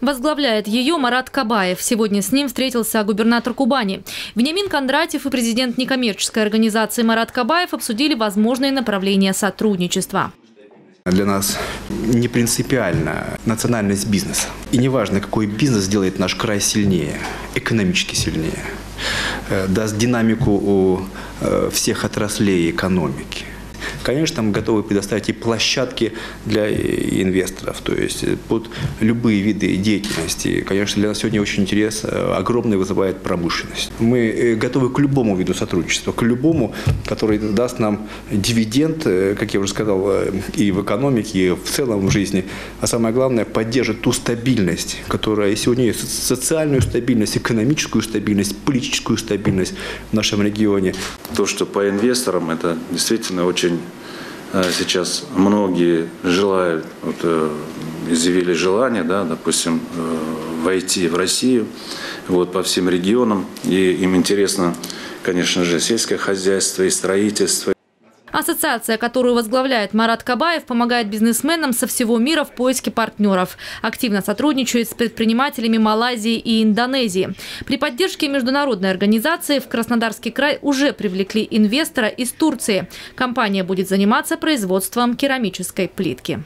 Возглавляет ее Марат Кабаев. Сегодня с ним встретился губернатор Кубани. Вениамин Кондратьев и президент некоммерческой организации Марат Кабаев обсудили возможные направления сотрудничества. Для нас не принципиально национальность бизнеса. И неважно, какой бизнес делает наш край сильнее, экономически сильнее, даст динамику у всех отраслей экономики. Конечно, мы готовы предоставить и площадки для инвесторов, то есть под любые виды деятельности. Конечно, для нас сегодня очень интерес огромный вызывает промышленность. Мы готовы к любому виду сотрудничества, к любому, который даст нам дивиденд, как я уже сказал, и в экономике, и в целом в жизни. А самое главное, поддержит ту стабильность, которая сегодня есть, социальную стабильность, экономическую стабильность, политическую стабильность в нашем регионе. То, что по инвесторам, это действительно очень... Сейчас многие желают, изъявили желание, допустим, войти в Россию, по всем регионам. И им интересно, конечно же, сельское хозяйство и строительство. Ассоциация, которую возглавляет Марат Кабаев, помогает бизнесменам со всего мира в поиске партнеров. Активно сотрудничает с предпринимателями Малайзии и Индонезии. При поддержке международной организации в Краснодарский край уже привлекли инвестора из Турции. Компания будет заниматься производством керамической плитки.